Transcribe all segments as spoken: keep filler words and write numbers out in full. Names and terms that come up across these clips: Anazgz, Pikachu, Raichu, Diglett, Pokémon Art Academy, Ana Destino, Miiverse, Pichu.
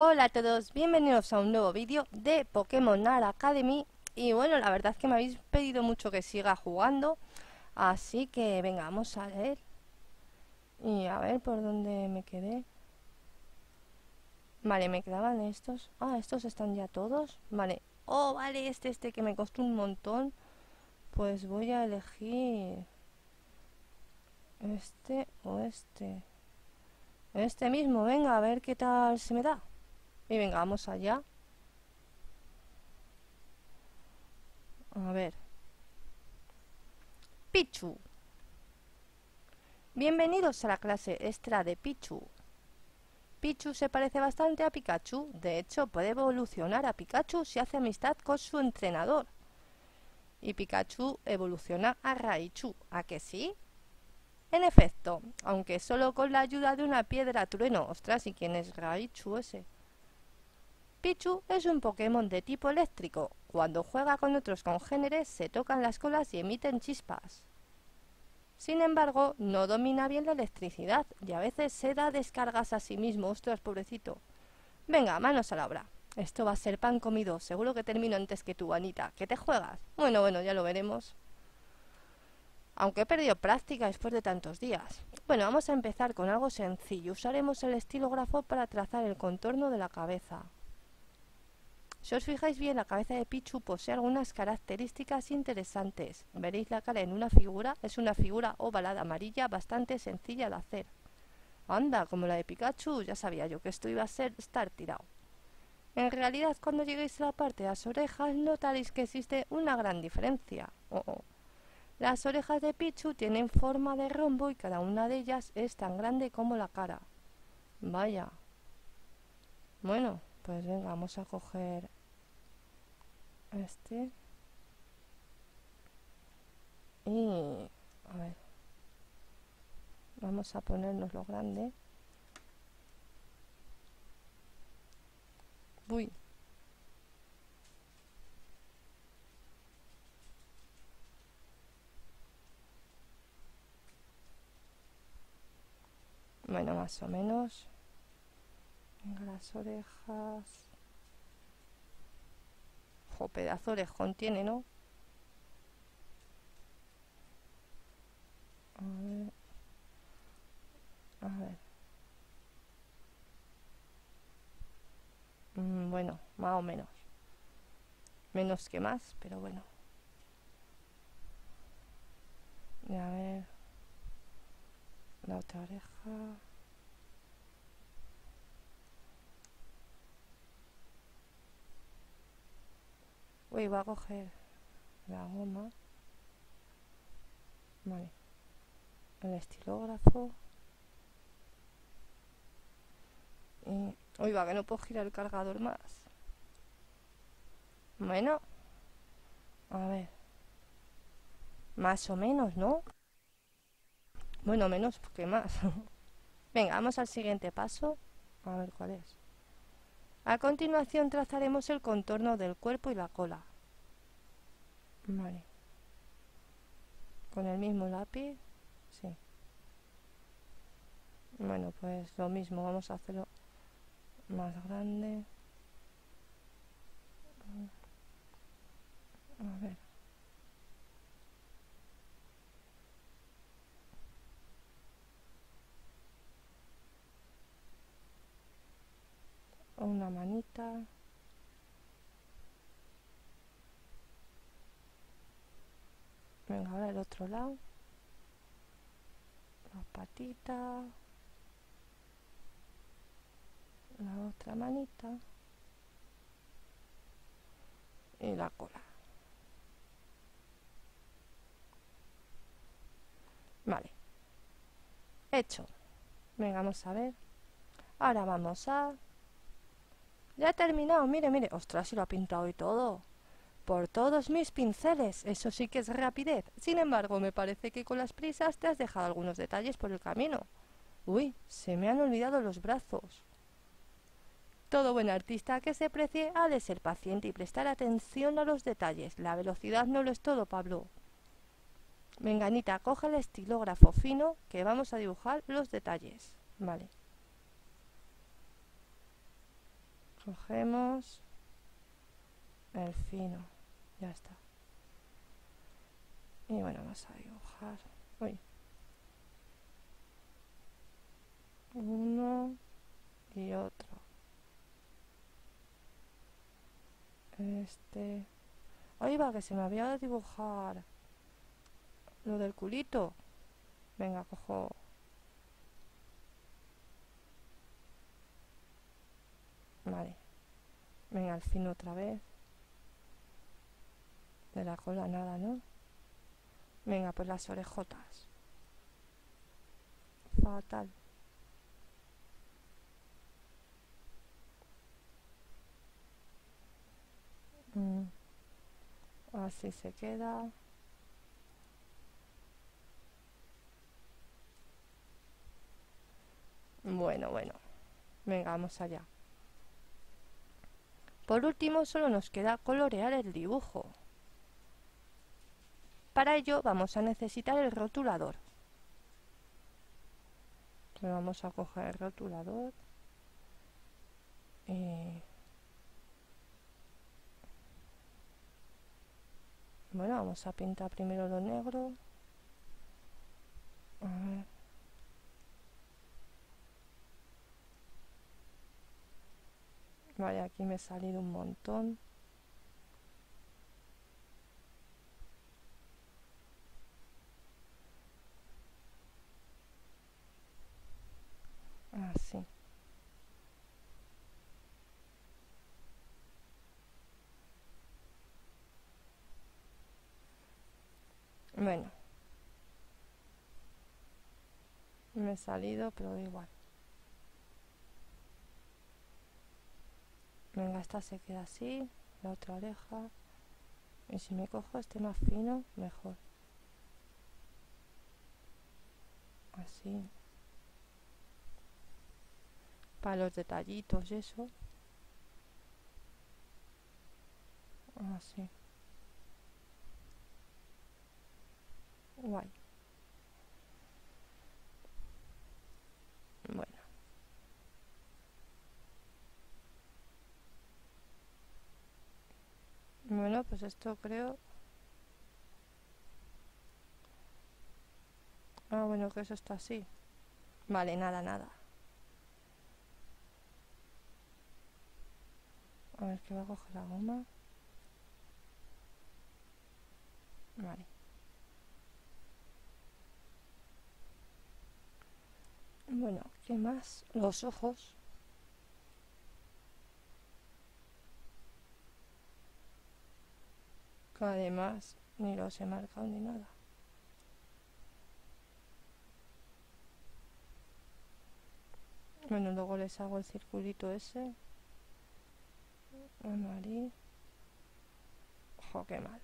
Hola a todos, bienvenidos a un nuevo vídeo de Pokémon Art Academy. Y bueno, la verdad es que me habéis pedido mucho que siga jugando, así que venga, vamos a leer. Y a ver por dónde me quedé. Vale, me quedaban estos. Ah, estos están ya todos. Vale, oh, vale, este, este que me costó un montón. Pues voy a elegir este o este. Este mismo, venga, a ver qué tal se me da. Y venga, vamos allá. A ver. Pichu. Bienvenidos a la clase extra de Pichu. Pichu se parece bastante a Pikachu. De hecho, puede evolucionar a Pikachu si hace amistad con su entrenador. Y Pikachu evoluciona a Raichu. ¿A que sí? En efecto, aunque solo con la ayuda de una piedra trueno. Ostras, ¿y quién es Raichu ese? Pichu es un Pokémon de tipo eléctrico. Cuando juega con otros congéneres se tocan las colas y emiten chispas. Sin embargo, no domina bien la electricidad y a veces se da descargas a sí mismo. Ostras, pobrecito. Venga, manos a la obra. Esto va a ser pan comido. Seguro que termino antes que tú, Anita. ¿Qué te juegas? Bueno, bueno, ya lo veremos. Aunque he perdido práctica después de tantos días. Bueno, vamos a empezar con algo sencillo. Usaremos el estilógrafo para trazar el contorno de la cabeza. Si os fijáis bien, la cabeza de Pichu posee algunas características interesantes. Veréis la cara en una figura. Es una figura ovalada amarilla bastante sencilla de hacer. Anda, como la de Pikachu, ya sabía yo que esto iba a ser estar tirado. En realidad, cuando lleguéis a la parte de las orejas, notaréis que existe una gran diferencia. Oh, oh. Las orejas de Pichu tienen forma de rombo y cada una de ellas es tan grande como la cara. Vaya. Bueno, pues venga, vamos a coger este. Y a ver. Vamos a ponernos lo grande. Uy. Bueno, más o menos. Venga, las orejas. Jo, pedazo de orejón tiene, ¿no? A ver. A ver. Mm, bueno, más o menos. Menos que más, pero bueno. Y a ver. La otra oreja. Uy, voy a coger la goma. Vale. El estilógrafo. Y... uy, va, que no puedo girar el cargador más. Bueno. A ver. Más o menos, ¿no? Bueno, menos que más. Venga, vamos al siguiente paso. A ver cuál es. A continuación trazaremos el contorno del cuerpo y la cola. Vale. Con el mismo lápiz. Sí. Bueno, pues lo mismo. Vamos a hacerlo más grande. A ver. Una manita. Venga, ahora el otro lado. Las patitas. La otra manita. Y la cola. Vale. Hecho. Venga, vamos a ver. Ahora vamos a... ya he terminado, mire, mire. Ostras, si lo ha pintado y todo. Por todos mis pinceles. Eso sí que es rapidez. Sin embargo, me parece que con las prisas te has dejado algunos detalles por el camino. Uy, se me han olvidado los brazos. Todo buen artista que se precie ha de ser paciente y prestar atención a los detalles. La velocidad no lo es todo, Pablo. Venga, Anita, coge el estilógrafo fino que vamos a dibujar los detalles. Vale. Cogemos el fino, ya está. Y bueno, vamos a dibujar. Uy. Uno y otro. Este. Ahí va, que se me había de dibujar lo del culito. Venga, cojo. Vale. Venga, al fin otra vez. De la cola nada, ¿no? Venga, pues las orejotas. Fatal. Mm. Así se queda. Bueno, bueno. Venga, vamos allá. Por último, solo nos queda colorear el dibujo. Para ello vamos a necesitar el rotulador. Entonces vamos a coger el rotulador. Y... bueno, vamos a pintar primero lo negro. A ver. Vale, aquí me he salido un montón. Así. Bueno. Me he salido, pero da igual. Venga, esta se queda así, la otra oreja. Y si me cojo este más fino, mejor. Así. Para los detallitos y eso. Así. Guay. Bueno. Bueno, pues esto creo... Ah, bueno, que eso está así. Vale, nada, nada. A ver, que voy a coger la goma. Vale. Bueno, ¿qué más? Los ojos. Que además ni los he marcado ni nada. Bueno, luego les hago el circulito ese. Amarillo. Ojo, qué mal.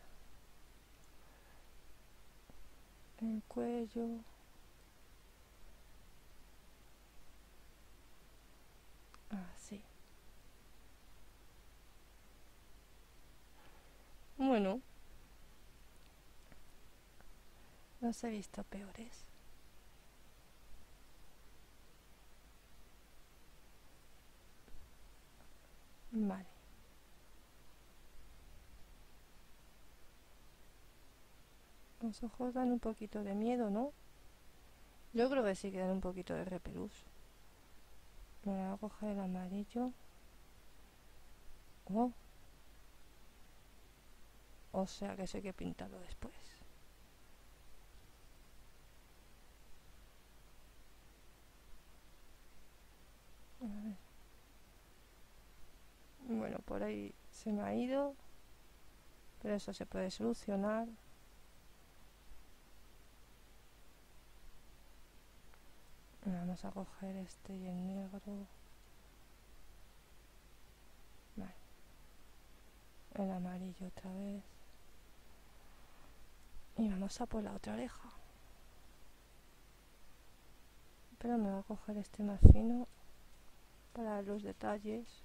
El cuello. Así. Bueno. Los he visto peores. Vale. Los ojos dan un poquito de miedo, ¿no? Yo creo que sí que dan un poquito de repelús. Me voy a coger el amarillo. Oh. O sea que eso hay que pintarlo después. A ver. Bueno, por ahí se me ha ido. Pero eso se puede solucionar. Vamos a coger este y el negro. Vale. El amarillo otra vez. Y vamos a por la otra oreja. Pero me voy a coger este más fino para los detalles.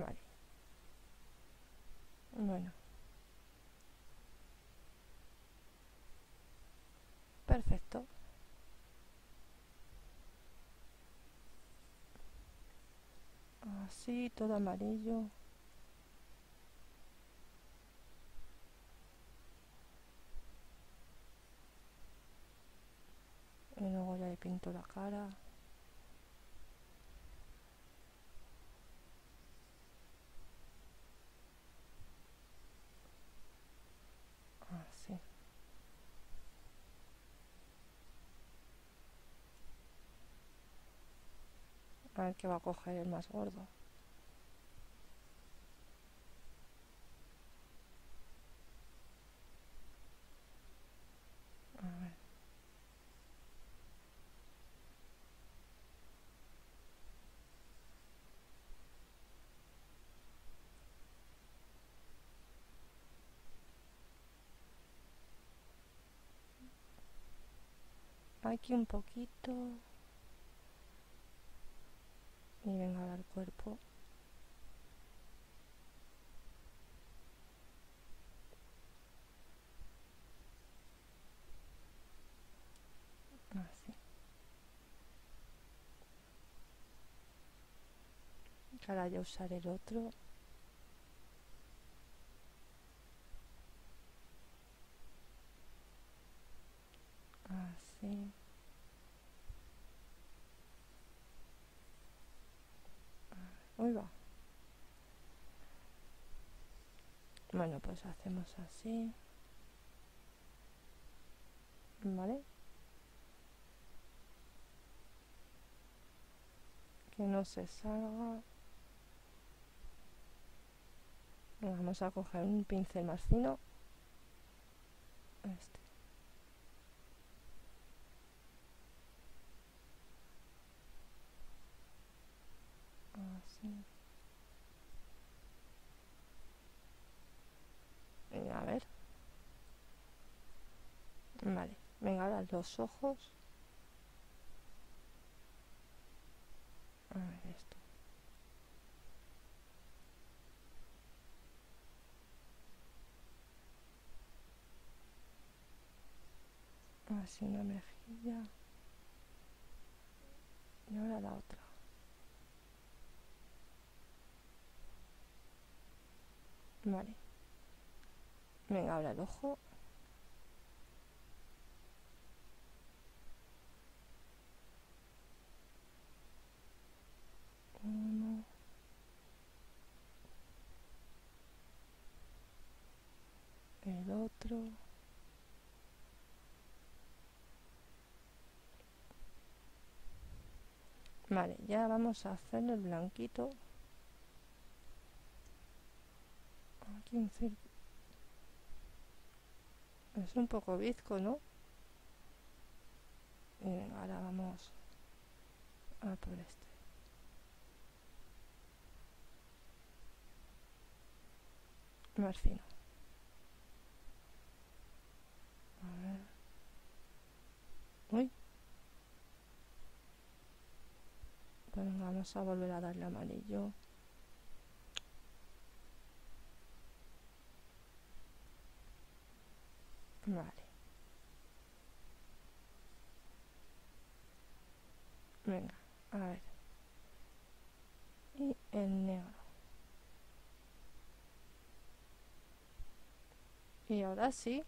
Vale. Bueno. Perfecto. Así, todo amarillo. Y luego ya le pinto la cara. Así. A ver qué va a coger el más gordo. Aquí un poquito y venga ahora el cuerpo. Así. Ahora ya usar el otro. Así. Ahí va. Bueno, pues hacemos así. ¿Vale? Que no se salga. Vamos a coger un pincel más fino. Este. A ver. Vale, venga, ahora los ojos. A ver esto. Así una mejilla. Y ahora la otra. Vale. Venga, ahora el ojo. Uno. El otro. Vale, ya vamos a hacer el blanquito. Aquí un círculo. Es un poco bizco, ¿no? Y venga, ahora vamos a por este. Más fino. A ver. Uy. Pues venga, vamos a volver a darle amarillo. Vale. Venga, a ver. Y el negro. Y ahora sí.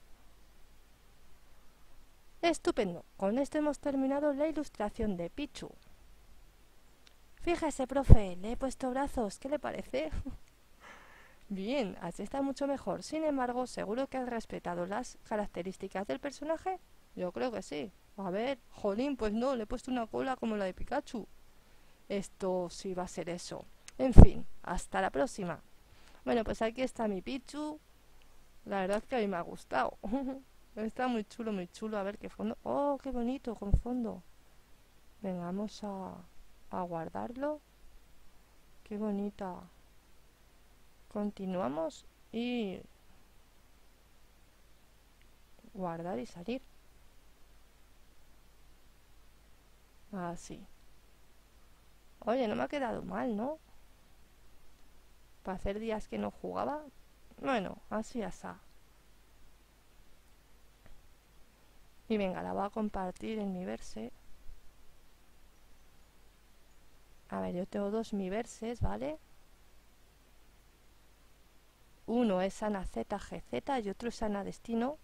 Estupendo. Con esto hemos terminado la ilustración de Pichu. Fíjese, profe, le he puesto brazos. ¿Qué le parece? Bien, así está mucho mejor. Sin embargo, ¿seguro que has respetado las características del personaje? Yo creo que sí. A ver, jolín, pues no, le he puesto una cola como la de Pikachu. Esto sí va a ser eso. En fin, hasta la próxima. Bueno, pues aquí está mi Pichu. La verdad es que a mí me ha gustado. Está muy chulo, muy chulo. A ver qué fondo. ¡Oh, qué bonito con fondo! Venga, vamos a, a guardarlo. ¡Qué bonita! Continuamos y guardar y salir. Así. Oye, no me ha quedado mal, ¿no? para hacer días que no jugaba. Bueno, así ya está. Y venga, la voy a compartir en Miiverse. A ver, yo tengo dos Miiverses, ¿vale? Uno es Ana Z G Z y otro es Ana Destino,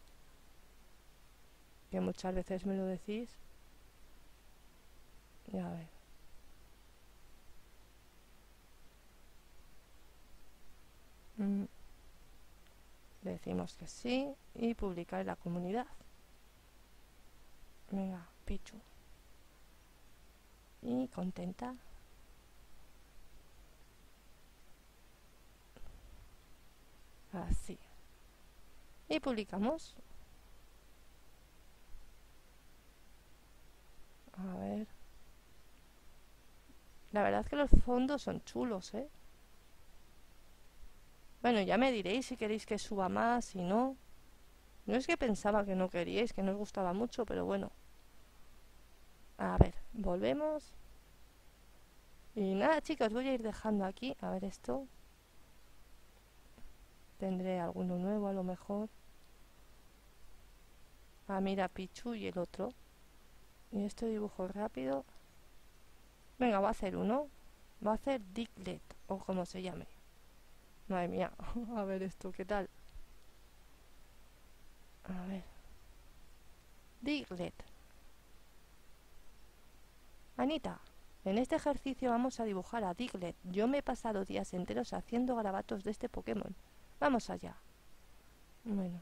que muchas veces me lo decís. Y a ver. Mm. Le decimos que sí y publicar en la comunidad. Venga, Pichu. Y contenta. Así. Y publicamos. A ver. La verdad es que los fondos son chulos, ¿eh? Bueno, ya me diréis si queréis que suba más, si no. No es que pensaba que no queríais, que no os gustaba mucho, pero bueno. A ver, volvemos. Y nada, chicos, voy a ir dejando aquí. A ver esto. Tendré alguno nuevo a lo mejor. Ah, mira, Pichu y el otro. Y esto dibujo rápido. Venga, va a hacer uno. Va a hacer Diglett, o como se llame. Madre mía, a ver esto, ¿qué tal? A ver. Diglett. Anita, en este ejercicio vamos a dibujar a Diglett. Yo me he pasado días enteros haciendo garabatos de este Pokémon. Vamos allá. Bueno.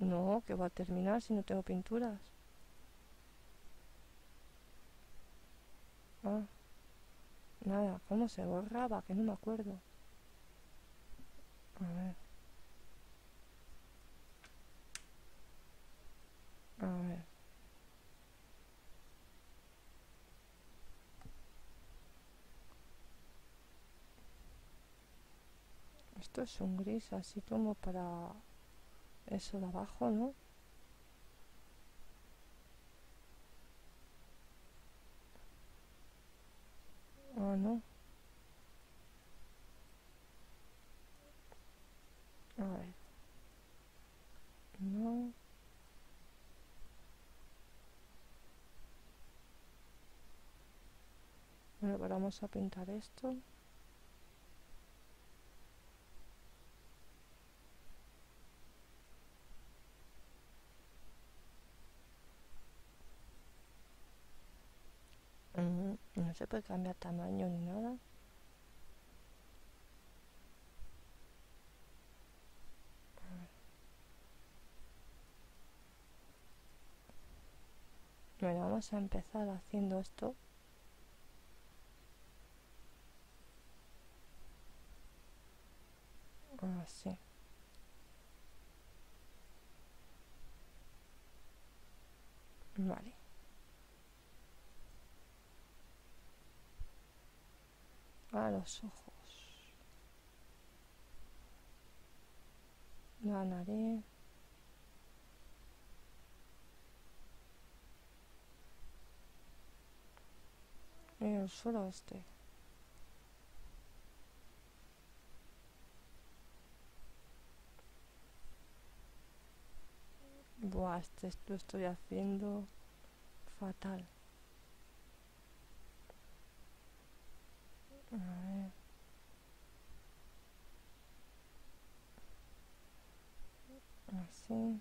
No, que va a terminar si no tengo pinturas. Ah. Nada, ¿cómo se borraba? Que no me acuerdo. A ver. A ver. Esto es un gris, así como para eso de abajo, ¿no? Ah, no. A ver. No. Bueno, pero vamos a pintar esto. No se puede cambiar tamaño ni nada. Bueno, vamos a empezar haciendo esto. Así. Vale. A los ojos, la nariz, y el suelo este. Buah, este lo estoy haciendo fatal. A ver. Así.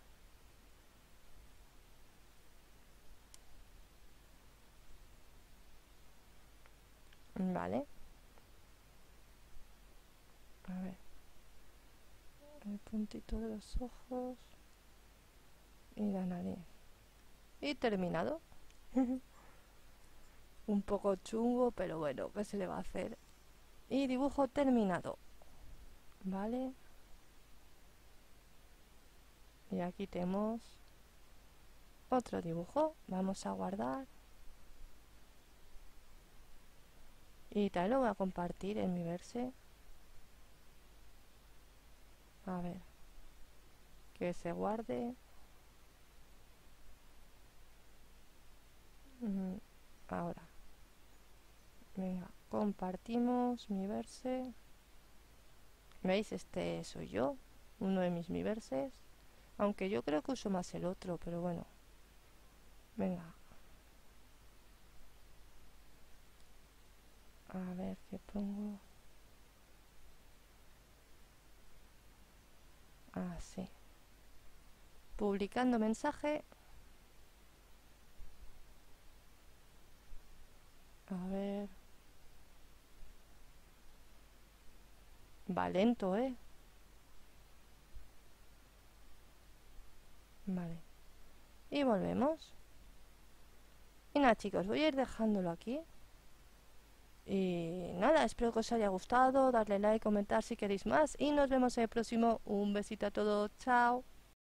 Vale. A ver. El puntito de los ojos y la nariz. Y terminado. Un poco chungo, pero bueno, ¿qué se le va a hacer? Y dibujo terminado. Vale. Y aquí tenemos otro dibujo. Vamos a guardar. Y tal, lo voy a compartir en Miiverse. A ver. Que se guarde. ahora. Venga, compartimos Miiverse. ¿Veis? Este soy yo, uno de mis Miiverses. Aunque yo creo que uso más el otro, pero bueno. Venga. A ver qué pongo. Así. Publicando mensaje. A ver. Va lento, ¿eh? Vale. Y volvemos. Y nada, chicos, voy a ir dejándolo aquí. Y nada, espero que os haya gustado. Darle like, comentar si queréis más. Y nos vemos en el próximo. Un besito a todos. Chao.